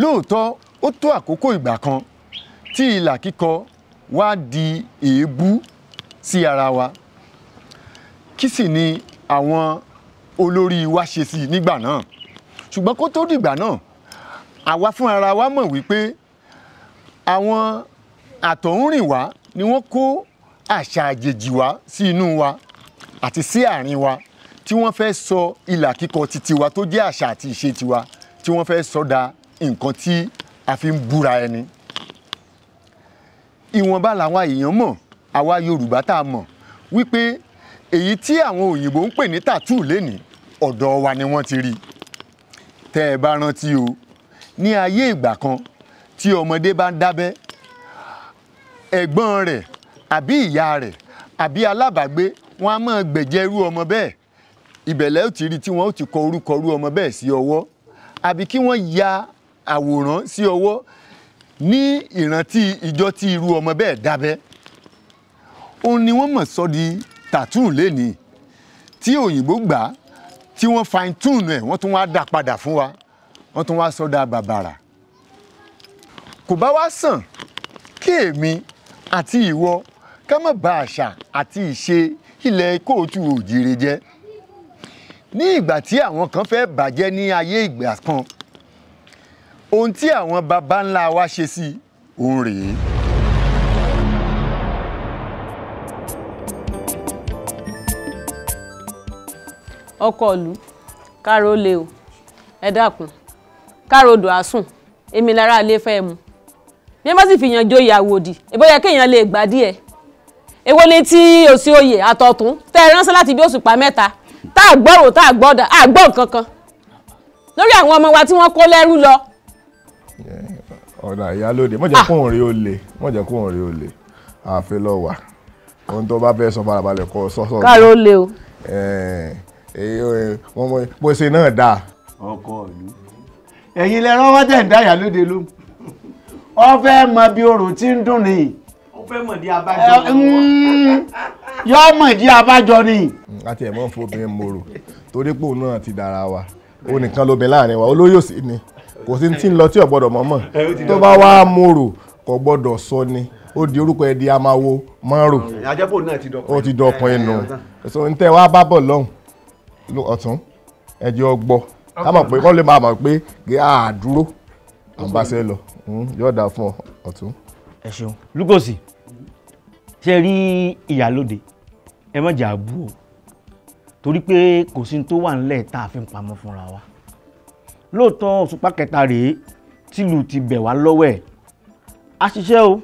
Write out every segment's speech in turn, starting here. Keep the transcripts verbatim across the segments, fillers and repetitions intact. Lóòótọ́ ó tó àkókò ìgbà kan tí ìlà kíkọ wá di èébú sí ara wa. Kí sì ni àwọn olórí wa ṣe sí nígbà náà? Ṣùgbọ́n kó tó dìgbà náà, àwa fún ara wa mọ̀ wípé àwọn àtọ̀húnrìn wa ni wọ́n kó àṣà àjèjì wa sí inú wa àti sí àárín wa tí wọ́n fẹ́ sọ ìlà kíkọ titi wa tó jẹ́ àṣà àti ìṣe tiwa tí wọ́n fẹ́ sọ da nǹkan tí a fi ń búra ẹni. Ìwọ̀nba làwa èèyàn mọ̀, àwa Yorùbá tá a mọ̀ wípé èyí tí àwọn òyìnbó ń pè ní tattoo lénìí ọ̀dọ̀ wa ni wọ́n ti rí. Tẹ́ ẹ bá rántí o, ní ayé ìgbà kan tí ọmọdé bá ń dábẹ́, ẹ̀gbọ́n rẹ̀ àbí ìyá rẹ̀ àbí alábàágbé wọn á máa gbẹ̀jẹ̀ irú ọmọ bẹ́ẹ̀. Ìbẹ̀lẹ̀ ó ti rí tí wọ́n ó ti kọ orúkọ irú ọmọ bẹ́ẹ̀ sí ọwọ́ àbí kí wọ́n ya àwòrán sí ọwọ́ ní ìrántí ìjọ tí irú ọmọ bẹ́ẹ̀ dábẹ́. Òun ni wọ́n mọ̀ sọ di tattoo lénìí tí òyìnbó gbà á tí wọ́n fine tune ẹ̀ wọ́n tún wá dá padà fún wa, wọ́n tún wá sọ́dà bàbàrà. Kò bá wá sàn kí èmi àti ìwọ ká má ba àṣà àti ìṣe ilẹ̀ kóòtù òjìrè jẹ́. Ní ìgbà tí àwọn kan fẹ́ bàjẹ́ ní ayé ìgbà kan, ohun tí àwọn baba ńlá wa ṣe sí òun rèé. Ọkọ ìlú káàró lé o, ẹ dákun káàró odò àsùn, èmi lára ilé fẹ́ mu. Bí ẹ bá sì fi yan jó ìyàwó di èbó yẹ kéèyàn lè gbà díẹ̀. Èwo ni tí òsì òye àtọ̀tún tẹ́ ẹ ránṣẹ́ láti bí òṣùpá mẹ́ta tá a gbọ́rò tá a gbọ́dà a gbọ́ nǹkan kan lórí àwọn ọmọ wa tí wọ́n kó lẹ́rú lọ. Ọ̀dà ìyálóde mọ̀ jẹ́ kóun rí olè mọ̀ jẹ́ kóun rí olè àfi lọ wà ohun tó bá fẹ́ sọ farabalẹ̀ kọ sọ́sọ́. Káàró olè o. Mo ṣe náà dáa. Ọkọ ìlú ẹ̀yin lẹ rán wá tẹ̀ ń dá ìyálóde ló ọ fẹ́ mọ bí oòrùn tí ń dùn nìyí. Ó fẹ́ mọ̀ di abájọ yóò mọ̀ ìdí abájọ ni. Àti ẹ̀mọ́ fún obìnrin mòrò torí pé òun náà ti dára wa ó nìkan lóbin láàrin wa olóyò sí ni kò sí tí ń lọ tí ò gbọ́dọ̀ mọ̀mọ̀ tó bá wá mòrò kò gbọ́dọ̀ sọ ni ó di orúkọ ẹ̀dí amáwo márò ó ti dọ̀pọ̀ ẹnu so n tẹ́ wá bá bọ̀ lọ́hùn ọ̀tún ẹ̀jẹ̀ ọgbọ́ ká mọ̀ pé kọ́ lè máa mọ̀ pé kí á dúró àǹbáṣẹ́ lọ yóò dà fún ọ̀tún. Ẹ ṣeun Lúgòsì ṣe rí ìyálóde ẹ má jà bú o torí pé kò sí tó wà nílẹ̀ tá a fi ń pamọ́ fúnra wa. Lóòótọ́ òṣùpá kẹta rèé tìlù ti bẹ̀ wá lọ́wọ́ ẹ̀ a ṣiṣẹ́ o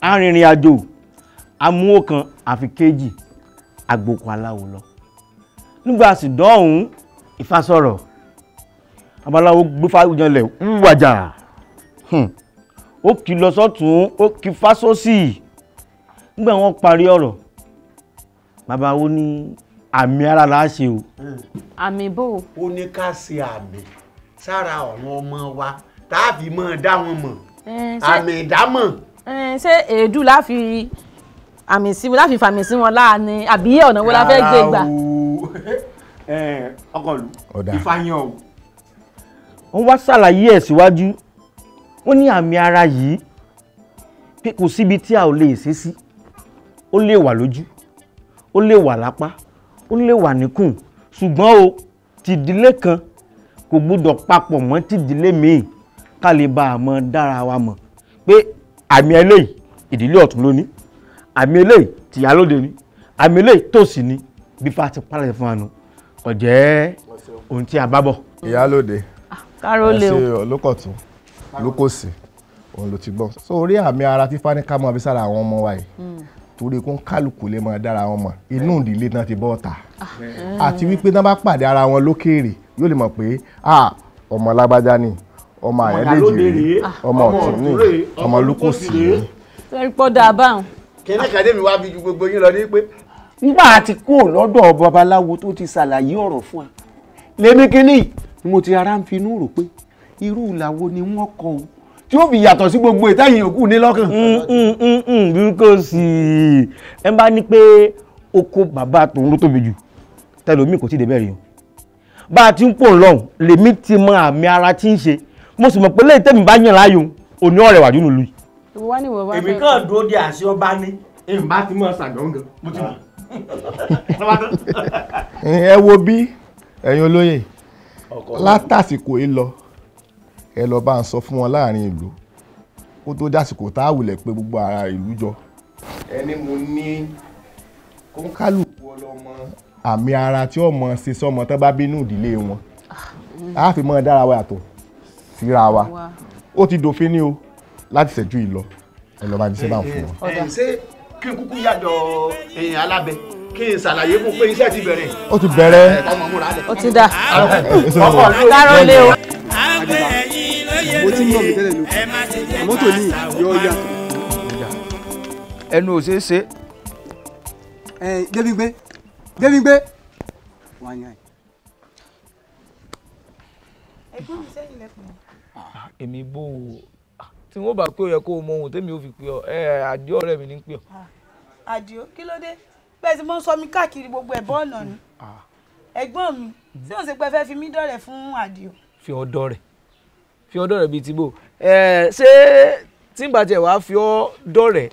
arìnrìn àjò amúhó kan àfi kéjì àgbòkò aláwo lọ nígbà sì dọ́hùn ìfàsọ̀rọ̀ babaláwo gbófájọlẹ̀ wúwàjà ó kì lọ sọ́tún ó kì fásósì nígbà wọn parí ọ̀rọ̀ bàbá wo ní àmì ara la ṣe o. Àmì bò. Ó ní ká ṣe àmì sára àwọn ọmọ wa tá a fi mọ dá wọn mọ̀ àmì ìdámọ̀. Ṣé èédú la fi àmì sí la fi fàmì sí wọn láàánú àbí ọ̀nà wo la fẹ́ gbé gbà. Ọkọ ìlú ìfàyàn o. Wọ́n wá ṣàlàyé ẹ̀ síwájú wọ́n ní àmì ara yìí pé kò síbi tí a ò lè ṣe sí ó lè wà lójú ó lè wà lápá ó lè wà níkùn ṣùgbọ́n o ti ìdílé kan kò gbọ́dọ̀ papọ̀ mọ́ ti ìdílé míì ká lè bá a mọ dára wa mọ̀ pé àmì eléyìí ìdílé ọ̀tún ló ní àmì eléyìí ti ìyálóde ní àmì eléyìí tòsì ní bí fa ti pàlẹ̀ fún àánú kò jẹ́ ohun tí a bá bọ̀. Ìyálóde ẹ ṣe olókọ̀tún lókòsì òun ló ti gbọ́ so orí àmì ara tí fáníkà mọ́ àbí sára àwọn ọmọ wa yìí torí kún kálukú lè máa dára wọn mọ̀ inú ìdílé náà ti bọ́ ọ̀tá àti wípé náà bá pàdé ara wọn lókèèrè yóò lè mọ̀ pé ọmọ alágbájá ni ọmọ àyẹ́dèjì rèé ọmọ ọ̀tún ni ọmọ Lúkòsì ni. Sẹ́rí pọ́dà àbáhùn. Kìnìún kàdé mi wá bí ju gbogbo yín lọ ní pé. Nígbà àti kúrò lọ́dọ̀ babaláwo tó ti ṣàlàyé ọ̀rọ̀ fún wa lèmi kínní mo ti ara ń finú rò pé irú làwo ni wọ́n kọ o tí ó fi yàtọ̀ sí gbogbo ìtẹ́yìn òkú ní lọ́kàn. Lúkòsì ẹ bá ní pé oko bàbá tòun ló tóbi jù tẹlomi kò tí ì débẹ̀ rí o bá a ti ń pò lọ́hùn lèmi ti mọ àmì ara tí ń ṣe mo sì mọ̀ pé lẹ́yìn tẹ́mi bá yàn láàyò òní ọ̀rẹ́ wà nínú ìlú yìí. èmi kàn dúró de àṣẹ ọba ní èmi bá ti mọ̀ ṣàgbọ́ngàn mo ti mọ̀. ẹ wo bí ẹ̀yin olóyè látàsìkò yìí lọ ẹ lọ bá ń sọ fún wọn láàrin ìlú kó tó dásìkò tá a wulẹ̀ pé gbogbo ara ìlú jọ. ẹni mo ní kó kálukú ọlọmọ àmì ara tí ọmọ ṣe sọmọ tó bá bínú ìdílé wọn á fi mọ dára wa yàtọ̀ síra wa ó ti dòfin ní o láti ṣẹ́jú ìlọ ẹ lọ bá ní sẹ́bà fún wọn. ṣé kí n kúkú yàdọ̀ èèyàn alábẹ kí n ṣàlàyé fún pé iṣẹ́ ti bẹ̀rẹ̀. ó ti bẹ̀rẹ̀ ó ti dà ọkọ̀ ló lé o. mo ti mọ̀ mi tẹ́lẹ̀ ló àmọ́ tò ní yọ ya. ẹnu ò ṣeé ṣe. ẹ débi gbé débi gbé. wọ́n á yàn ẹ́. ẹ̀gbọ́n mi sẹ́yìn lẹ́kùn. èmi bò ó tí wọ́n bá pé ó yẹ kó o mọ ohun tẹ́mi ò fi pè ọ́ àdìo ọ̀rẹ́ mi ní pè ọ́. àdìo kí ló dé bẹ́ẹ̀ tí mo ń sọ mi káàkiri gbogbo ẹ̀bọ́ ọ̀nà ni ẹ̀gbọ́n mi tí wọ́n ṣe pé fẹ́ fi mí dọ̀rẹ́ fún àdìo. fi ọ́ dọ̀rẹ́ fi ọ́ dọ̀rẹ́ bíi tìbò ṣé tí n bá tiẹ̀ wá fi ọ́ dọ̀rẹ́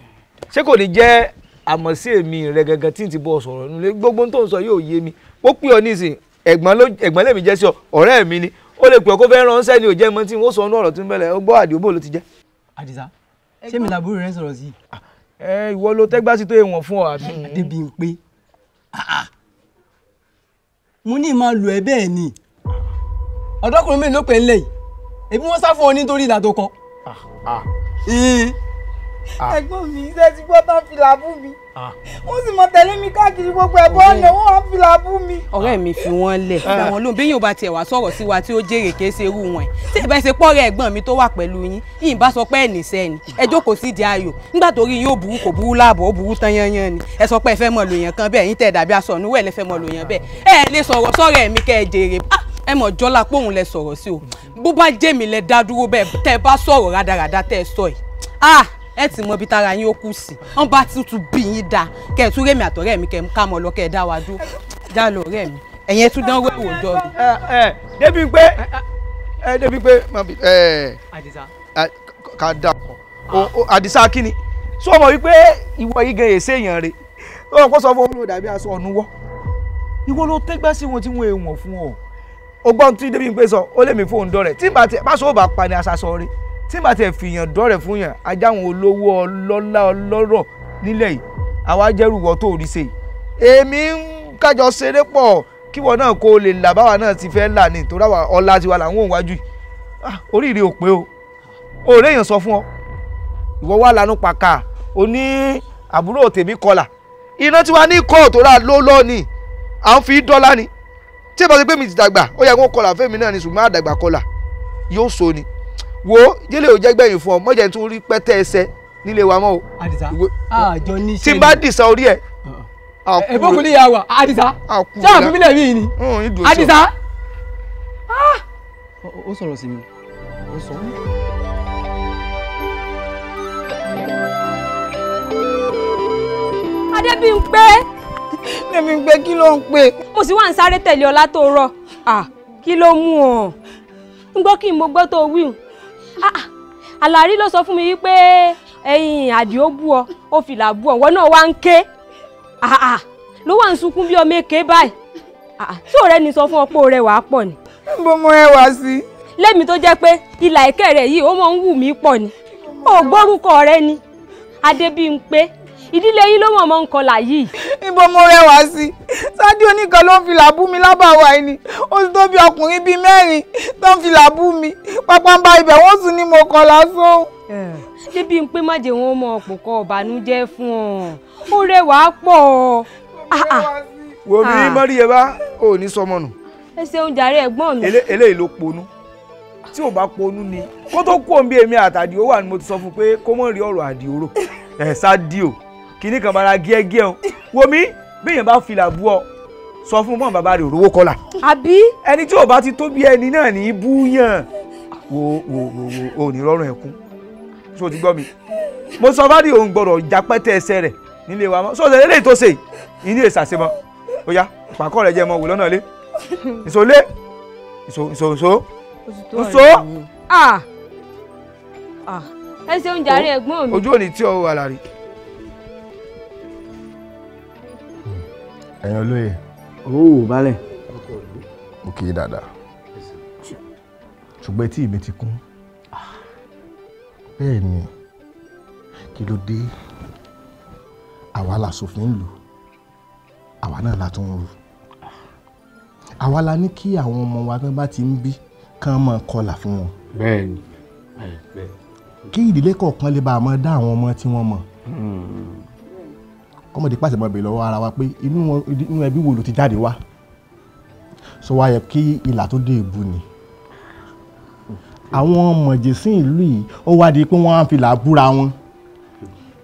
ṣé kò ní jẹ́ àmọ̀sí èmi rẹ̀ gangan tí n ti bọ́ sọ̀rọ̀ nílé gbogbo tó ń sọ yóò yé mi ó pè ọ́ nísìn ẹ̀gbọ́n lèmi jẹ́ sí ọ ọ̀rẹ́ mi ni ó lè pè ọ́ kó fẹ́ ránṣẹ́ ni ò jẹ́ mọ́ tí n ó sọ ọ́nú ọ̀rọ̀ tí n bẹ̀rẹ̀ ó gbọ́ àdìo bò ló ti jẹ́. àdìsá ṣé mi làbúrò rẹ sọ̀rọ̀ sí i. ẹ ìwọ ló tẹ́gbá sí tó èèwọ̀n fún ọ àbí. débi ń pé mo ní ìmọ̀ lù ẹ́ bẹ́ẹ̀ ni ọ̀dọ́kùnrin mi ló pè é lẹ́yìn èmi wọ́n sá fún ọ nítorí ìlà tó kọ. ẹ̀gbọ́n mi ṣe ti gbọ́ tán fìlà bú mi wọ́n sì mọ tẹ̀lé mi káàkiri gbogbo ẹ̀bọ ọ̀nà wọ́n wá fìlà bú mi. ọ̀rẹ́ mi fi wọ́n lẹ̀ àwọn lóhùn bẹ́yìn ò bá tiẹ̀ wá sọ̀rọ̀ sí wa tí ó jèrè kìí ṣe irú wọn ẹ̀ tí ìbá ṣe pọ́ọ̀rẹ́ ẹ̀gbọ́n mi tó wà pẹ̀lú yín yìí bá sọ pé ẹ̀nì sẹ́ni ẹ jókòó sí di ayò nígbà tó rí yín ó burú kò burú láàbọ̀ ó burú tán yányán ni ẹ sọ pé ẹ fẹ́ mọ lòyàn kan bẹ́ẹ̀ yín tẹ̀ dàbí aṣọ ònúwẹ̀ lẹ fẹ́ mọ lòyàn bẹ́ẹ̀ ẹ lè sọ̀rọ̀ sọ̀rọ̀ ẹ̀mí kẹ́ ẹ jèrè ẹ mọ̀ jọ́lá pé òun lẹ sọ̀rọ̀ sí o bó bá jẹ́ mi lẹ dá dúró bẹ́ẹ̀ tẹ́ ẹ bá sọ̀rọ̀ rádaràda tẹ́ ẹ sọ yìí ah ẹ ti mọ ibi tára yín ó kù sí wọn bá tuntun bí yín dá kẹ ẹ tún rémi àtọ̀rẹ́ mi kẹ ká mọ lọ kẹ ẹ dá wa dúró já lọ ọ̀rẹ́ mi ẹ̀yin ẹ tún dán wẹ̀wò jọ mi. ẹ ẹ débi pé ẹ débi pé ẹ ẹ ká dà pọ̀ Àdìsá kí ni sọ ọmọ wípé ìwọ yìí gan èsè èèyàn rè ó kó sọ fún omi ò dàbí aṣọ ọ̀nùwọ́ ìwọ ló tẹ́gbẹ́ sí wọn tí wọ́n èèwọ̀n fún ọ ọgbọ́n tí débi pé sọ ó lè mí fóun dọ́rẹ̀ tí bá ti báṣọ ò bá pa ni aṣaṣọ rẹ̀ tí bá ti fìyàn dọ́rẹ̀ fún yàn ajáwọn olówó ọlọ́lá ọlọ́rọ̀ nílẹ̀ yìí àwa jẹ́rùwọ́ tó rí ṣe èmi ń kájọ ṣeré pọ̀ kíwọ náà kó o lè là báwa náà ti fẹ́ là ní torí ọlá tiwa làwọn òun wájú yìí oríire ò pé o òòrè èèyàn sọ fún ọ ìwọ wà lánú pàkà o ní àbúrò tèmi kọlà iná tiwa ní kóòtù rà ló lọ́ọ̀nì à ń fi dọ́là ni tí ẹ bá ti pé mi ti dàgbà ó yẹ kó kọlà fẹ́mi náà ni ṣùgbọ́n àdàgbà kọlà yóò so ni wo jẹ́lẹ̀ ò jẹ́gbẹ̀yìn fún ọ mọ́jẹ̀ tún rí pẹ́tẹ́ ẹsẹ̀ nílé wa mọ́ o. Àdìsá àjọ ní ṣe ni tí bá dìsá orí ẹ̀. ẹ̀fọ́kùn ní ìyá wa Àdìsá ṣé àwọn fúnmílẹ̀ mi ni Àdìsá. ó sọ̀rọ̀ sí mi ó sọ. Adébímpé Adébímpé kí ló ń pè. mo sì wá ń sáré tẹ̀lé ọ látòórọ̀ kí ló mú ọ ń gbọ́ kí n mo gbọ́ tó wíwù. Àlàrí ló sọ fún mi wípé ẹyin Àdìó bú ọ ó fìlà bú ọ wọn náà wá ń ké ló wà ń sunkún bí ọmọ èké báyìí tí ọ̀rẹ́ ni sọ fún ọ pé ọ̀rẹ́ wàá pọ̀ ni. bó mo ẹ wá sí. lẹ́mi tó jẹ́ pé ìlà ẹ̀kẹ́ rẹ̀ yìí ó mọ̀ ń wù mí pọ̀ ni ó gbórúkọ rẹ ni Adébímpé ìdílé yín ló mọ̀ mọ́ ń kọlà yìí. ibo mo rẹ wá sí Sádé oníkan ló ń fi làbú mi lábàáwá ẹni ó ti tó bí ọkùnrin bíi mẹ́rin tó ń fi làbú mi pápánbá ibẹ̀ wọ́n sùn ni mo kọ lásán. Adébímpé má jẹ́ wọn mọ ọ̀pọ̀ kọ ọ̀bànújẹ́ fún ọ ó rẹwà pọ̀ ọ. wò mí mọ́rí ẹ bá ò ní sọmọnù. ẹ ṣeun jàre ẹ̀gbọ́n mi. eléyìí ló ponú tí ò bá ponú ni kó tó kú òun bí èmi àtàdìó wà ni mo ti sọ fún pé kó mọ̀ rí ọ̀rọ̀ àdìóró ẹ̀ Sádíò kìíní kan bára gíẹ́gíẹ́ o wo mi bí èèyàn bá fìlà bú ọ sọ fún mọ́ bàbá rẹ̀ òrówó kọ́là. àbí. ẹni tí ò bá ti tó bí ẹni náà ní í bú yàn wo wo wo wo ò ní rọrùn ẹkún ṣé o ti gbọ́ mi mo sọ bá rí òun gbọ́dọ̀ já pẹ́tẹ́ ẹsẹ̀ rẹ̀ nílé wa mọ́ sọ ṣe eléyìí tó ṣe yìí ní èsàṣe mọ́ ó yá pàkọ́ rẹ̀ jẹ́ mọ́ wò lọ́nà lé ìṣòlé ìṣòṣò ìṣòṣò Ah! Ah! Ẹ ṣeun jàre ẹ̀gbọ́n mi. Ojú òní tí o wà lárí. Ẹ̀yin olóyè. Ó balẹ̀. Mo kì í dáadáa. Ṣùgbọ́n etí mi ti kún. Bẹ́ẹ̀ ni, kí ló dé? Àwa la ṣòfin ń lò. Àwa náà la tún ń rú. Àwa la ní kí àwọn ọmọ wa tán bá ti ń bí kán máa kọlà fún wọn. Bẹ́ẹ̀ni. Kí ìdílé kọ̀ọ̀kan lè bá a máa dá àwọn ọmọ tí wọ́n mọ̀. Kọ́mọ̀dé pàṣẹ máa bèèrè lọ́wọ́ ara wa pé inú ẹbí wo ló ti jáde wá. Sọ wá yẹ kí ìlà tó dé ìbú ni. Àwọn mọ̀jẹ̀sín ìlú yìí ó wá di pé wọ́n á fi là búra wọn.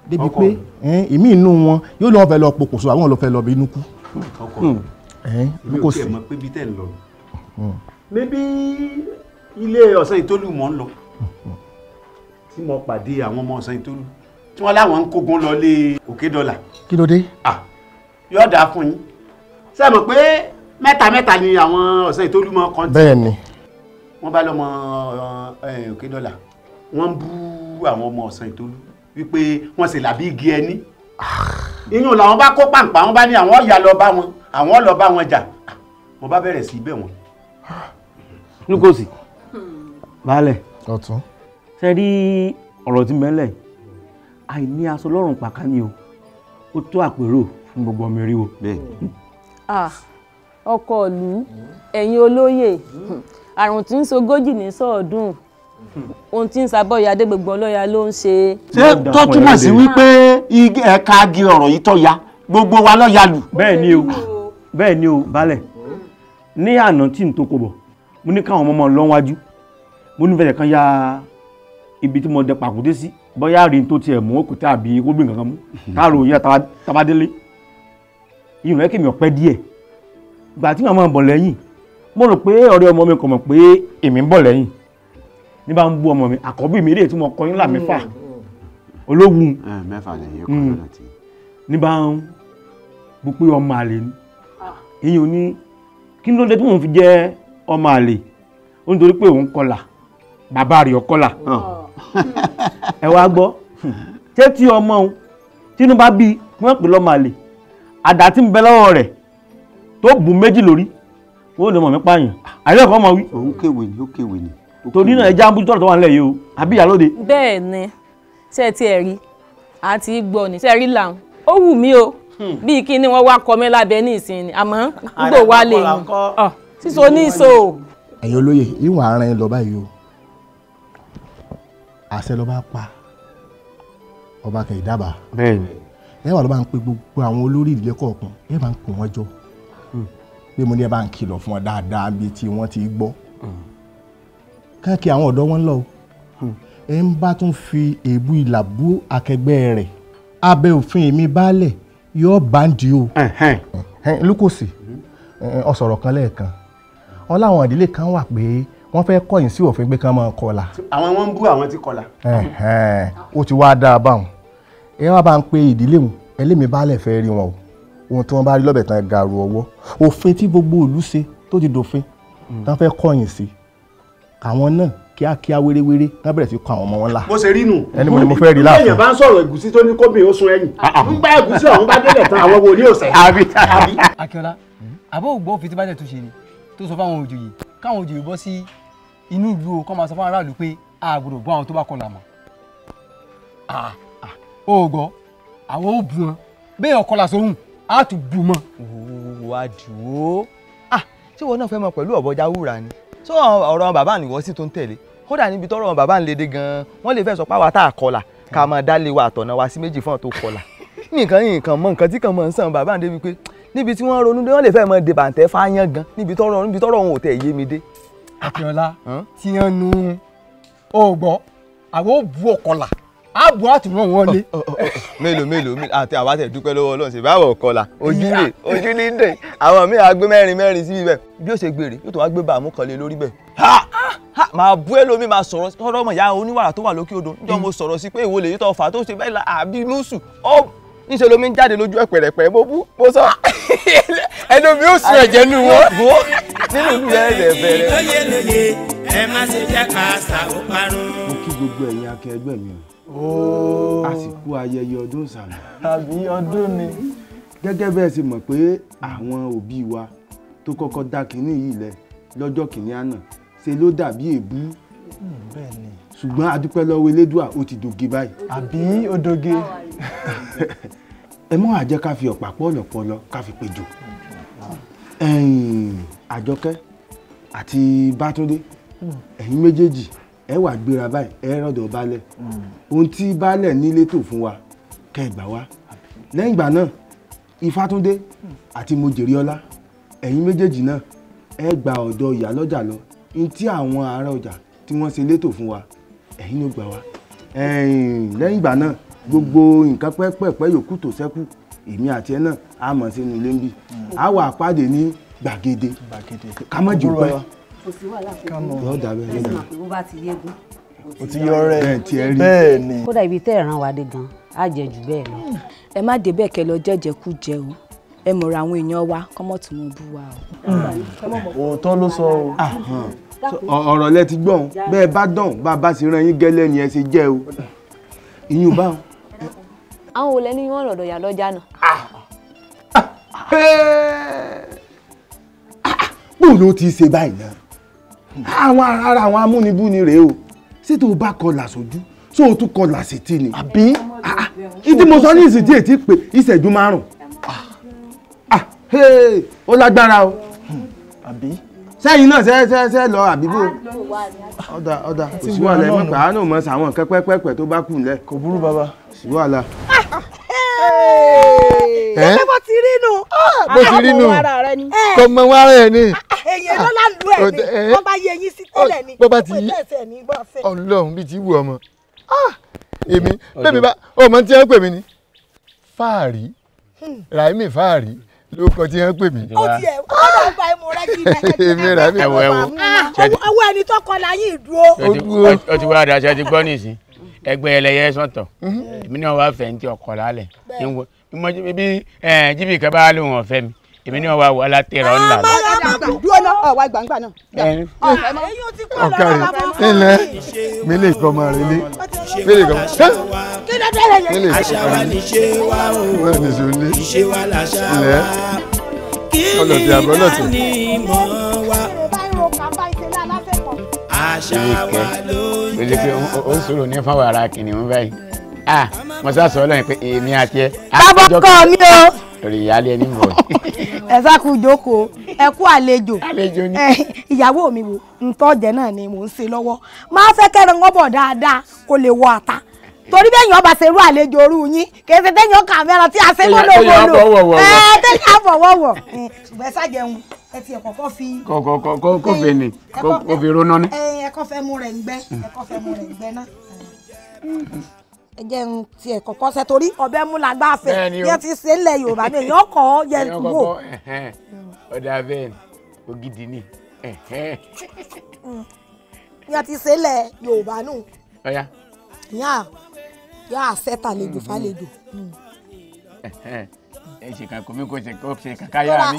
Débi pé ìmí inú wọn yóò lọ́ọ́ fẹ́ lọ pokùnso àwọn lọ́ọ́ fẹ́ lọ bí inú kú. Èmi ò tiẹ̀ mọ̀ pé bí tẹ̀ ń lọ. Níbi ilé ọ̀sán ìtọ́lù mọ̀ ń lọ. Tí mo pàdé àwọn ọmọ ọ̀sán ìtọ́lù. Tí wọ́n láwọn ń kógun lọ lé òkè dọ́là. Kí ló dé? Yóò dáa fún yín. Ṣé mọ̀ pé mẹ́ta mẹ́ta ni àwọn ọ̀sán ìtọ́lù mọ̀ kan tí? Bẹ́ẹ̀ni. Wọ́n bá lọ́mọ òkè dọ́là. Wọ́n bú àwọn ọmọ ọ̀sán ìtọ́lù wípé wọ́n ṣe làbí igi ẹni. Iyùn làwọn bá kó pàǹpà, wọ́n bá ní àwọn ọ̀yà lọ bá wọn. Àwọn lọ bá wọn jà, mo bá bẹ̀rẹ̀ sí bẹ̀ wọ́n. Lukosi, baálẹ̀. Ọ̀tún. Ṣé rí ọ̀rọ̀ tí mẹ́lẹ̀, àìní aṣọ lọ́rùn pàká ni o, ó tó àpérò fún gbogbo ọmọ eríwo. Ọkọ ìlú, ẹ̀yin olóyè, àrùn tí ń sogójì ní sọ́ọ̀dún, ohun tí ń sabọ́yadé gbogbo ọlọ́ya ló ń ṣe. Ṣé tó túmọ̀ sí wípé ẹ̀ka agi ọ̀rọ̀ yìí tó ya? Gbogbo wa ló yálù. Bẹ́ẹ̀ ni o, bẹ́ẹ̀ ni o, baálẹ̀. Ní àná tí n tó kò bọ̀, mo ní káwọn ọmọ lọ wájú. Mo ní fẹ̀sẹ̀ kan ya ibi tí mo dẹ pàkúté sí. Bọ́yá rí n tó tiẹ̀ mú òkúta àbí gbógbìn kankan mú. Káàrò yẹ tabadélé. Ìyẹn lẹ́kẹ̀ mi ọ̀pẹ́ díẹ̀. Ìgbà tí màmá ń bọ̀ lẹ́yìn, mo rò pé ọ̀rẹ́ ọmọ mi kò mọ̀ pé èmi ń bọ̀ lẹ́yìn. Ní bá ń bú ọmọ mi, àkọ́bí mi lè tí mo kọyún là mẹ́fà. Ológun. Mẹ́fà lẹ́yìn ẹ̀kọ́ lọ́dọ̀ tí ní bá ń bú pé ọmọ àlè ni èyí ò ní kí ló dé tí mò ń fi jẹ́ ọmọ àlè ó nítorí pé òun kọlà bàbá rẹ̀ ọkọlà ẹ wá gbọ́ ṣé tí ọmọ òun tínú bá bí wọ́n pè lọ́mọ àlè àdá tí ń bẹ lọ́wọ́ rẹ̀ tó bù méjì lórí wọ́n ò lè mọ̀ mí pààyàn àìlẹ́kọ̀ọ́ mọ̀ wí. òun kéwèé ni ó kéwèé ni. torí náà ẹja ń bójú tọ̀rọ̀ tó wà nílẹ̀ yìí o àbí ìyálóde. bẹ́ẹ̀ ni ṣe ti ẹ̀rí àti gbọ́ ni ṣe rí làwọn ó wù mí o bí kí ni wọ́n wá kọ mí lábẹ́ ní ìsìn ni àmọ́ gbogbo wa lè yìn síso ní ìso. ẹ̀yin olóye ìwọ̀n ara ẹ̀ lọ báyìí o àṣẹ lọ́ba pa ọba kan ìdábà ẹ wà lọ́ba ń pe gbogbo àwọn olórí ìdílé kọ̀ọ̀kan ẹ máa ń pè wọ́n jọ pé mo ní ẹ bá ń kìlọ̀ fún ọ dáadáa bíi tí wọ́n ti gbọ́ káàkiri àwọn ọ̀dọ́ wọn lọ ẹ ń bá tún fi èébú ìlà bú akẹgbẹ́ rẹ̀ abẹ òfin èmi baálẹ̀ yóò bá ń di o. Lukosi ọ̀sọ̀rọ̀ kan lẹ́ẹ̀kan wọn láwọn ìdílé kan wà pé wọ́n fẹ́ kọ̀yìn sí òfin pé kán máa kọlà. àwọn wọn ń bú àwọn tí kọlà. ó ti wá dáa báwọn ẹ wá bá ń pe ìdílé wọn ẹlẹ́mìí baálẹ̀ fẹ́ rí wọn o ohun tí wọ́n bá rí lọ́bẹ̀ tán gàrú ọwọ́ òfin tí gbogbo ìlú ṣe tó ti dòfin tán fẹ́ kọ̀yìn sí àwọn náà kíákíá wérewére wọn bẹ̀rẹ̀ sí kọ àwọn ọmọ wọn la. mo ṣe rí nù. ẹni mo ni mo fẹ́ rí láàfin. èèyàn bá ń sọ̀rọ̀ ẹ̀gúsí tó ní kóbìn ó sun ẹ̀yìn. ń gbá ẹ̀gúsí ọ̀hún bá délẹ̀ tán àwọn wòlíì ọ̀sẹ̀. àbí àbí. Akínọlá àbó ògbó òfin tí bá tẹ̀ tó ṣe ni tó sọ fáwọn òjòyè káwọn òjòyè bọ́ sí inú ìlú o kọ́ máa sọ fáwọn aráàlú pé a gbọ́dọ̀ gbọ́ àwọn tó bá kọlà mọ́. òògọ́ àwọn ò bu wọn bẹ́ẹ̀ ọ̀kọlà sóhùn á tún bu mọ́. wàá dùn ó ṣé wọn náà fẹ́ mọ pẹ̀lú ọ̀bọ̀já wúrà ni so ọ̀rọ̀ bàbá ni wọ́n sì tó ń tẹ̀lé kódà níbi tọ́rọ̀ bàbá ń lédè gan-an wọ́n lè fẹ́ sọ páwa tá a kọlà ká máa dálé wa àtọ̀nà wa sí méjì fún ọ tó kọlà nìkan nìkan mọ nǹkan tí kan mọ ń sàn bàbá ń débi pé níbi tí wọ́n ronú dé wọ́n lè fẹ́ mọ de bàǹtẹ́ fáyán gan níbi tọ́rọ̀ níbi tọ́rọ̀ òun ò tẹ̀ yé mi dé. Akínọlá tí yẹn nu ògbọ́ àwọn ò bu ọ̀kọlà á bu àtúnwọ̀n wọn lé. mélòó mélòó àti àwa tẹ̀ dúpẹ́ lọ́wọ́ Ọlọ́run ṣe báwọ̀ ọ̀kọlà ojúlé ojúlé ń dẹ̀ àwọn míì á gbé mẹ́rin mẹ́rin síbi bẹ́ẹ̀ bí ó ṣe gbèrè yóò tó wá gbé bàámú kan lé lórí bẹ́ẹ̀ máa bú ẹlòmíì máa sọ̀rọ̀ sọ́dọ̀ mọ̀ ìyá oníwàrà tó wà lókè odò níjọ́ mo sọ̀rọ̀ sí pé ìwo lèyí tó fà tó ṣe bẹ́ẹ̀ la àbí lóṣù ó níṣẹ́ lomi ń jáde lójú ẹ̀ pẹ̀rẹ̀pẹ̀ mo bú mo sọ ẹlòmíì ó sun ẹ̀jẹ̀ nù wọ́n. nínú ìlú rẹ̀ rẹ̀ bẹ̀rẹ̀. ẹ má ṣe jẹ́ ká ṣàwó parun. Mo kí gbogbo ẹ̀yin akẹgbẹ́ mi o, àsìkò ayẹyẹ ọdún Ìsàlẹ̀ tàbí ọdún ni. Gẹ́gẹ́ bẹ́ẹ̀ ṣe mọ̀ pé àwọn òbí wa tó kọ́kọ́ dá kínní yìí lẹ̀ lọ́jọ́ kìíní àná ṣe ló dàbí èébú. Bẹ́ẹ̀ ni. Ṣùgbọ́n adúpẹ́ lọ́wọ́ Elédùà ó ti dòge báyìí. Àbí ó dòge. Ẹ mọ́ àjẹ́ ká fi ọ̀pá pọ̀ lọ́pọ̀lọ́ ká fi péjọ. Àjọkẹ́ àti Bátúndé ẹ̀yin méjèèjì ẹ wà gbéra báyìí ẹ rọ̀dọ̀ baálẹ̀. Ohun tí baálẹ̀ nílé tò fún wa kẹ́ ẹ gbà wá. Lẹ́yìn ìgbà náà Ifátúndé àti Mojèrèọlá ẹ̀yin méjèèjì náà ẹ gba ọ̀dọ̀ ìyálọ́jà lọ. Ohun tí àwọn ará ọjà tí wọ́n ṣe létò fún wa ẹ̀yin ló gbà wá. Lẹ́yìn ìgbà náà gbogbo nǹkan pẹ́pẹ́pẹ́ yòókù tó ṣẹ́kù èmi àti ẹ náà a mọ̀ sínú ilé ń bì á wà pàdé ní gbàgede ká mọ̀ jù pẹ́. Kò sí wàhálà fún mi bó bá ti yégún. O ti yọ ọ̀rẹ́ bẹ́ẹ̀ ni. Kódà ibi tẹ́ ẹ̀ ràn wá dé gan-an á jẹ jù bẹ́ẹ̀ lọ. Ẹ má débẹ̀ kẹ́ lọ jẹ́jẹ̀kú jẹ o. Ẹ mọ̀rọ̀ àwọn èèyàn wa kọ́mọ̀ tí mo bú wa o. Òótọ́ ló sọ o. Ọ̀rọ̀ lẹ ti gbọ́n bẹ́ẹ̀ bá dán bàbá sì ran yín gẹ́lẹ́ ni ẹ ṣe jẹ́ o. Ìyún bá wọn. Àwọn olè ní wọn rọ̀dọ̀ yà lọ́jà náà. Bóun ló ti ṣe báyìí náà. Àwọn ará àwọn amúnibúni rèé o. Ṣé tó bá kọlà sójú tó o tún kọlà sétí ni? Àbí ìdí mo sọ ní ìsìtì ètí pé ìṣẹ́jú márùn-ún. Ó lágbára o. Àbí sẹ́yìn náà sẹ́ẹ́sẹ́ lọ àbíbò ọ̀dà ọ̀dà kò sí wàhálà ẹ̀mọ́ pé àánú mọ̀ sàwọn kẹ́pẹ́pẹ́pẹ́ tó bá kù nílẹ̀. Kò burú bàbá. Kò sí wàhálà. Ẹ bó ti rí nù. Bó ti rí nù kò mọ wá rẹ̀ ni. Èyàn ló lálù ẹ̀ ni wọ́n bá yẹ yín sí tẹ́lẹ̀ ni kò tẹ̀sẹ̀ ní gbọ́ fẹ́. Ọlọ́run bí ti wù ọmọ. Èmi bẹ́ẹ̀ mi bá ọmọ tí wọ́n pè mí ni Fáàrí, Ràìmí Fáàrí ló kọ tí wọ́n pè mí. Ó ti ẹ̀ wọ́n náà gba imú rẹ kí ẹ kẹ́kẹ́ bá ọwọ́ ẹni tó kọ láyé ìdúró. Ó ti wá dáṣẹ́ ti gbọ́ nìsín ẹgbẹ́ ẹlẹ́yẹ sọ̀tọ̀ èmi náà wá fẹ̀yìntì ọkọ̀ lálẹ́ bí jíbi kan bá lóun ọ̀fẹ́ mi èmi náà wá wà látẹ̀rọ ńlá lọ. Dúró náà ọ̀wá gbàǹgbà náà. Ọ̀gá rẹ̀ ilẹ̀ mi lè gbọ́ ọmọ rẹ̀ lé mi lè gbọ́ ọmọ rẹ̀ lé mi lè gbọ́ ọmọ rẹ̀ lé ilẹ̀ ọlọ́tì àbọ̀ ọlọ́tì. Mi lè pe ó ń sọ̀rọ̀ ní fáwọn ará kìnìún báyìí. Mo sá sọ ọlọ́run pé èmi àti ẹ. Bábọ̀ kọ́ mi o. Lórí ìyáálé ẹni mọ̀ ẹ sáku ìjókòó ẹ kú àlejò ìyàwó mi wò nǹkan ọ̀jẹ̀ náà ni mò ń ṣe lọ́wọ́ máa fẹ́ kẹ́ran wọn bọ̀ dáadáa kó lè wọ ata torí bẹ́yìn ọba ṣerú àlejò orú yín kì í ṣe tẹ́yìn ọkà mẹ́ran tí a ṣe gbọ́dọ̀ gbọ́dọ̀ ẹ tẹ́yìn àfọwọ́wọ̀ ṣùgbọ́n ẹ ṣàjẹun ẹ ti ẹ̀kọ́ kọ́ fi. kọ́ fi ni kọ́ fi róná ní. ẹ̀kọ́ fẹ́ mú rẹ̀ ń gbẹ́ ẹ̀kọ́ fẹ́ mú rẹ̀ ń gbẹ́ náà jẹ́ ń tiẹ̀ kọ̀kọ́ sẹ́ torí ọbẹ̀ mú lágbáfẹ́ yẹn ti ṣe ńlẹ̀ Yorùbá ni èèyàn kọ́ yẹ wò. ọ̀dà bẹ́ẹ̀ ni ògidì ni. yẹn ti ṣe ńlẹ̀ Yorùbá nù. ọ̀yá. yá yá àṣẹta lejò fàlejò. ẹ ṣe kàkó mi kò ṣe kó ṣe kàkà yára mi.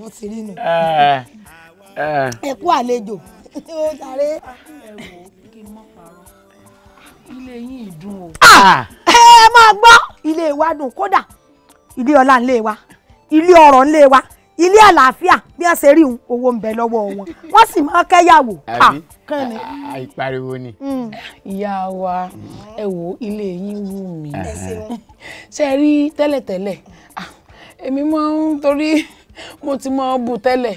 wọ́n ti rí nù. ẹ kú àlejò. ó jàre. ilé yín ìdùn o. ẹ máa gbọ́ ilé wa dùn kódà ilé ọlá ńlé wa ilé ọrọ̀ ńlé wa ilé àlàáfíà bí wọ́n ṣe rí owó ń bẹ lọ́wọ́ wọn wọ́n sì máa kẹ́yàwó. àbí àìpariwo ni. ìyá wa ẹ wo ilé yín wù mí ṣe rí tẹ́lẹ̀tẹ́lẹ̀ èmi máa ń torí mo ti mọ bù tẹ́lẹ̀.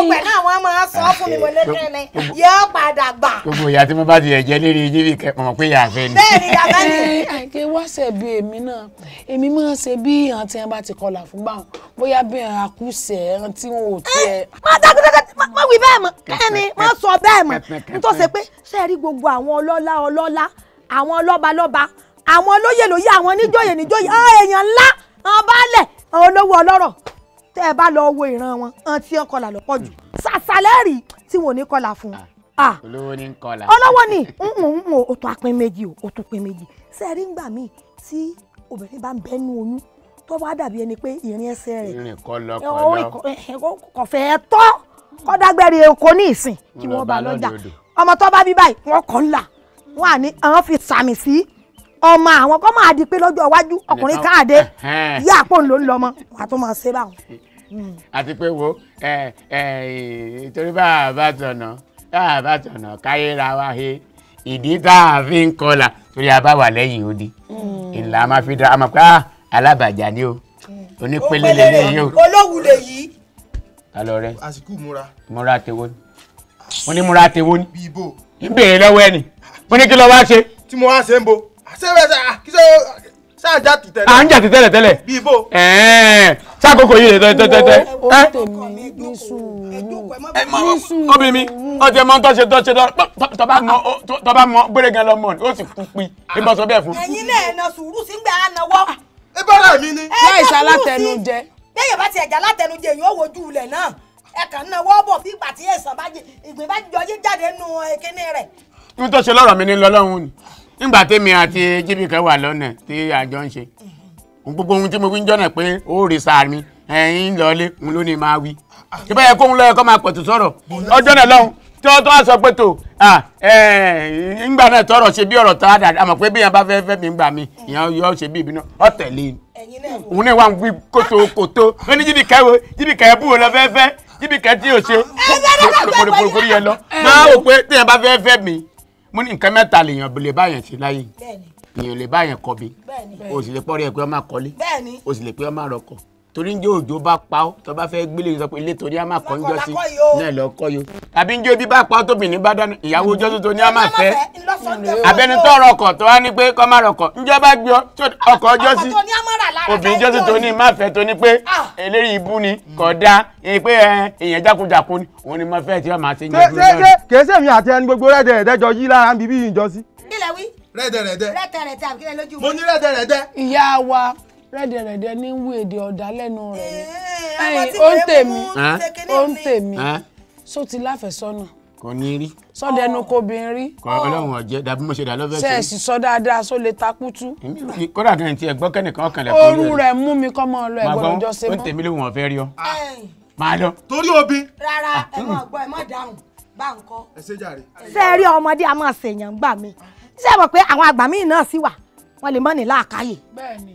ọgbẹ́ náà wọ́n máa sọ fún mi mo lẹ́kẹ́ ni yóò padà gbà. gbogbo ìyá tí mo bá ti ẹ̀jẹ̀ lérí yíbi kẹ̀kọ́ pé yàgbẹ́ ni. bẹ́ẹ̀ ni yàgbẹ́ ni. àìké wá ṣe bí èmi náà èmi máa ṣe bí àwọn tí wọn bá ti kọlà fún báwọn bóyá bí àwọn àkúṣe ẹran tí wọn ò tiẹ̀. má dákúndé má wí bẹ́ẹ̀ mọ́ kẹ́ni má sọ bẹ́ẹ̀ mọ́ nítorí pé ṣe rí gbogbo àwọn ọlọ́lá ọlọ́lá àwọn ọlọ́ba lọ́ba àwọn olóyè lóyè àwọn níjòyè níjòyè èèyàn ńlá àwọn baálẹ̀ àwọn olówó ọlọ́rọ̀ tẹ́ ẹ bá lọ wo ìran wọn hàn tí wọn kọlà lọ́pọ̀ jù ṣàṣàlẹ́rì tí wọn ò ní kọlà fún un. olówó ni ń kọlà. olówó ni o tún apin méjì o tún pin méjì ṣe rí ngbà míì tí obìnrin bá ń bẹ́nu oyún tó bá dàbí ẹni pé ìrìn ẹsẹ̀ rẹ̀ ìrìn kọlọkọlọ kò fẹ́ tọ́ kọ́ dágbére oko ní ìsìn kí wọ́n bá lọ́jà ọmọ tó bá bí báyìí wọ́n kọ́ ńlá wọ́n à ní àwọn fi sàmì sí ọmọ àwọn kọ́ máa di pé lọ́jọ́ iwájú ọkùnrin káàdé ìyá àpò ńlò ńlọ ọmọ wàá tó máa ṣe báwọn. àti pé wo torí bá a bá tọ̀nà bá a bá tọ̀nà káyé ra wa he ìdí tá a fi ń kọlà torí a bá wà lẹ́yìn odi ìlà máa fi dá a máa pa alábàjá ni o onípele lélẹ́yìn o. olówù lè yí. alọ rẹ àsìkò múra múra tewó ni mo ní múra tewó ni bíbò ń bèèrè lọ́wọ́ ẹni mo ní kí lọ wá ṣe. tí mo wá ṣe ń bo ṣáà já ti tẹ́lẹ̀. à ń jà ti tẹ́lẹ̀ tẹ́lẹ̀. bíbò ṣàkókò yìí rẹ tẹ́tẹ́tẹ́. ẹ obìnrin mi ọtí ẹ máa ń tọ́ṣe tọ́ṣe tọ́ba mọ gbére gan lọ́mọ ni ó sì kú pin nígbà sọ bẹ́ẹ̀ fún. ẹ̀yin náà ẹ̀nà sùúrù sí gbà á náwó. ẹ bọ́dọ̀ mi ni. ẹ ṣàlátẹnu jẹ bẹ́ẹ̀ bá ti ẹ̀já látẹnujẹ yìí ó wojú ilẹ̀ náà ẹ̀ka náà wọ́n bọ̀ bí ìgbà tí ẹ̀sán bá ìgbín bá jọ yí jáde nù kíní rẹ̀. n tó ṣe lọ́rọ̀ mi ní lọ́lọ́run ni nígbà tèmi àti Jíbìkẹ́ wà lọ́nà tí àjọ ń ṣe gbogbo ohun tí mo fi ń jọ́nà pé ó rí sáà mi ẹ̀yìn lọ́lé òun ló ní máa wí kí báyẹn kóhun lọ́yẹ kọ́ máa pẹ̀tù sọ̀rọ̀ ọjọ́ náà lọ́hùn tí wọ́n tó wá sọ pé tò ńgbà náà tọrọ ṣe bí ọ̀rọ̀ tó á dàda àmọ́ pé bí yẹn bá fẹ́ fẹ́ mi gbà mí ìyẹn yọ ṣe bí ìbínú ọ̀tẹ̀lé ni òun náà wà ń wí kótókótó ó ní Jíbìkẹ́ wo Jíbìkẹ́ ẹ bú wo lọ fẹ́ fẹ́ Jíbìkẹ́ tí yóò ṣe kórìkórì yẹn lọ máa wò pé tí yẹn bá fẹ́ fẹ́ mi mo ní nǹkan mẹ́ta lèèyàn lè bá yẹn ṣe láyé èèyàn lè bá yẹn kọbi o sì lè pọ́ rí ẹ pé ọ máa kọ́lé o sì lè pé ọ máa rọkọ̀ torí ń jẹ́ òjò bá pa ọ́ tó bá fẹ́ gbélé sọ pé ilé torí á máa kọ́ ń jọ sí náà lọ kọ́ yo àbí ń jẹ́ ibi bá pa ọ́ tóbi ní bá dáná ìyàwó ọjọ́ tó ní á máa fẹ́ àbẹ́ni tó rọkọ̀ tó wá ní pé kọ́ máa rọkọ̀ ń jẹ́ bá gbé ọ ọkọ̀ ọjọ́ sí obìnrin jọ́sí tó ní má fẹ́ tó ní pé eléyìí ibú ni kò dáa pé èèyàn jákujàku ni òun ni mo fẹ́ tí wọ́n máa ṣe ń jẹ́ gbé. kèsè mi àti ẹni gbogbo rẹ̀ dẹ̀ẹ́dẹ́jọ yí lára ń bíbí ìjọsí. kílẹ̀ wí. rẹ́dẹ̀rẹ́dẹ́ rẹ́tẹ̀rẹ́tẹ́ àbíkẹ́lẹ́ lójú. mo ní rẹ́dẹ̀rẹ́dẹ́. ìyá wa rẹ́dẹ̀rẹ́dẹ́ ní wú èdè ọ̀dà lẹ́nu rẹ̀ ni ó ń tèmi ó ń tèmi só ti láfẹ̀sọ́nà kò ní rí sọ́dẹ̀nu kò bí ń rí ọlọ́run ọ̀jẹ́ dàbí mo ṣe dà lọ́fẹ̀ẹ́ sí sẹ́ẹ̀sì sọ dáadáa só lè takútú. kódà kí n ti ẹ̀gbọ́n kẹ́nìkan ọ̀kànlẹ̀ kò rí rẹ̀ ooru rẹ̀ mú mi kọ́ mọ́ ọ lọ ẹ̀gbọ́n ìjọ ṣe mọ́. ó ń tèmi lóhùn ọ̀fẹ́ rí ọ máa lọ. torí obi. rárá ẹ má gbọ́ ẹ má dáhùn bá ń kọ́. ẹ ṣe jàre. sẹ́ẹ̀rí ọmọdé a máa ṣèyàn gbà mí sẹ́ẹ̀ mọ̀ pé àwọn àgbà míì náà sì wà wọ́n lè mọ́ ní làákàyè. bẹ́ẹ̀ni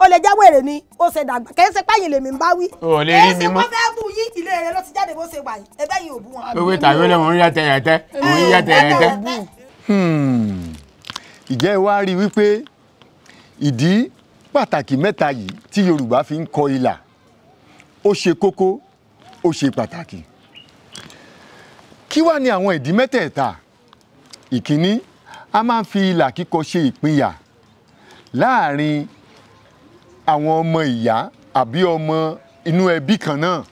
ó lè jẹ́ wèrè ni ó ṣe dàgbà kẹ́ ẹ ṣe páyìn lèmi ń bá wí. o lè rí mi mọ́ kẹ́ ẹ ṣe pọ́fẹ́ bù yí ilé rẹ ló ti jáde bó ṣe wà yìí ẹgbẹ́ yìí ò bú wọn. owó tàbí olè mò ń yá tẹ̀yẹ̀tẹ̀ mò ń yá tẹ̀yẹ̀tẹ̀. ìjẹ́ ẹ wá rí i wípé ìdí pàtàkì mẹ́ta yìí tí Yorùbá fi ń kọ ilà ó ṣe kókó ó ṣe pàtàkì. kí wá ni àwọn ìdí mẹ́tẹ̀ẹ̀ta? ìkíní, a máa ń fi ilà kíkọ ṣe ìpínyà láàárín àwọn ọmọ ìyá àbí ọmọ inú ẹbí kan náà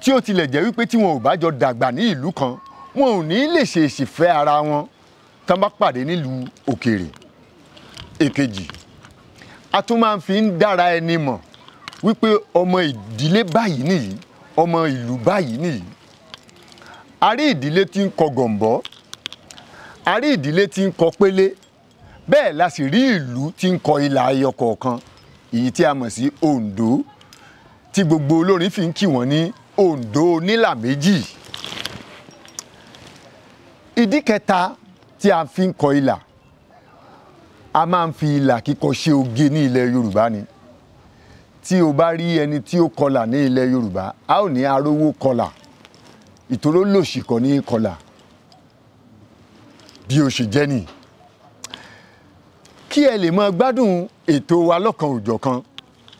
tí ó tilẹ̀ jẹ́ wípé tí wọn ò bá jọ dàgbà ní ìlú kan wọn ò ní lè ṣe èsì fẹ́ ara wọn tán bá pàdé nílùú òkèèrè. èkejì, a tún máa ń fi ń dára ẹni mọ̀ wípé ọmọ ìdílé báyìí nìyí ọmọ ìlú báyìí nìyí. a rí ìdílé tí ń kọ gọ̀ǹbọ́, a rí ìdílé tí ń kọ pélé, bẹ́ẹ̀ la sì rí ìlú tí ń kọ ìlà ẹyọ kọ̀ọ̀kan èyí tí a mọ̀ sí Oǹdó tí gbogbo olórin fi ń kí wọ́n ní Oǹdó onílà méjì. ìdí kẹta tí a fi ń kọ ilà, a máa ń fi ilà kíkọ ṣe oge ní ilẹ̀ Yorùbá ni. tí o bá rí ẹni tí ó kọlà ní ilẹ̀ Yorùbá a ò ní arówó kọlà ìtòrò lòṣì kọ ní kọlà bí o ṣe jẹ́ nìyí. kí ẹ lè máa gbádùn ètò wa lọ́kan òjọ̀kan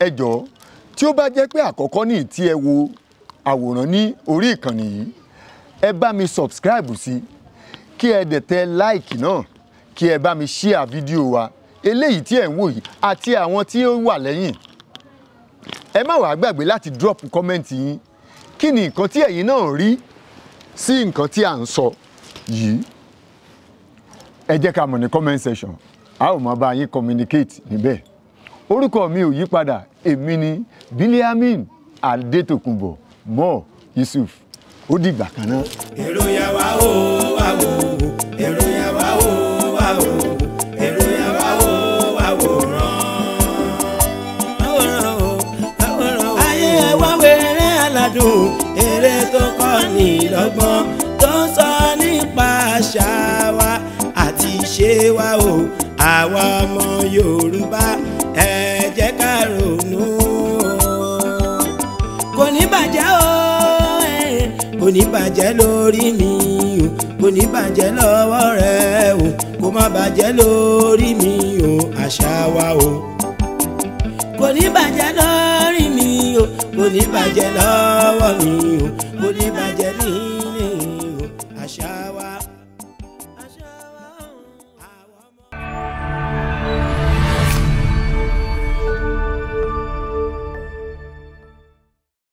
ẹ jọ̀ọ́ tí ó bá jẹ́ pé àkọ́kọ́ ní tí ẹ wo àwòrán ní orí ìkànnì yìí ẹ bá mi subscribe sí kí ẹ dẹ̀ tẹ like náà kí ẹ bá mi share fídíò wa eléyìí tí ẹ ń wò yìí àti àwọn tí ó wà lẹ́yìn ẹ má wàá gbàgbé láti drop comment yín kí ni nǹkan tí ẹ̀yin náà rí sí nǹkan tí à ń sọ yìí ẹ jẹ́ ká mọ̀ ní comment section. a ò máa bá yín communicate níbẹ̀ ó Orúkọ mi ò yí padà, èmi ni Biliamin Adétòkunbọ̀ mọ́ Yusuf. Ó dìgbà kan náà. Èrò yà wá o wá wò, èrò yà wá o wá wò, èrò yà wá o wá wò rán. Àwòrán o, àwòrán o. Ayé ẹ wá wẹ̀rẹ̀ aládùn, eré tó kọ́ ni lọ́gbọ́n, tó ń sọ nípa àṣà wa àti ìṣe wa o, àwa ọmọ Yorùbá. Ẹ jẹ́ ká ronú kò ní bàjẹ́ o, kò ní bàjẹ́ lórí mi o, kò ní bàjẹ́ lọ́wọ́ rẹ o, kò má bàjẹ́ lórí mi o, àṣà wa o. Kò ní bàjẹ́ lórí mi o, kò ní bàjẹ́ lọ́wọ́ mi o, kò ní bàjẹ́ ní.